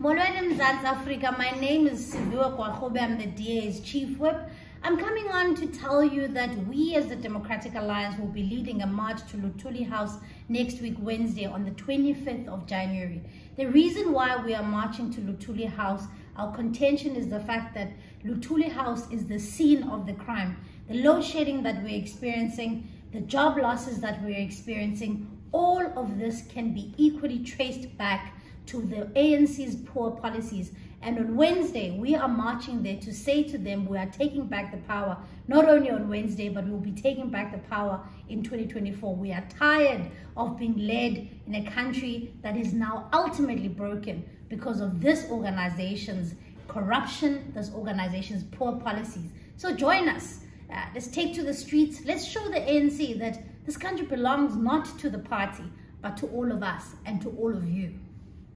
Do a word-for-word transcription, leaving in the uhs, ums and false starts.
Molweni Mzansi Africa, my name is Sibusiso Khobe, I'm the D A's Chief Whip. I'm coming on to tell you that we as the Democratic Alliance will be leading a march to Lutuli House next week Wednesday on the twenty-fifth of January. The reason why we are marching to Lutuli House, our contention is the fact that Lutuli House is the scene of the crime. The load shedding that we're experiencing, the job losses that we're experiencing, all of this can be equally traced back to the A N C's poor policies. And on Wednesday, we are marching there to say to them, we are taking back the power, not only on Wednesday, but we'll be taking back the power in twenty twenty-four. We are tired of being led in a country that is now ultimately broken because of this organization's corruption, this organization's poor policies. So join us. Uh, let's take to the streets. Let's show the A N C that this country belongs not to the party, but to all of us and to all of you.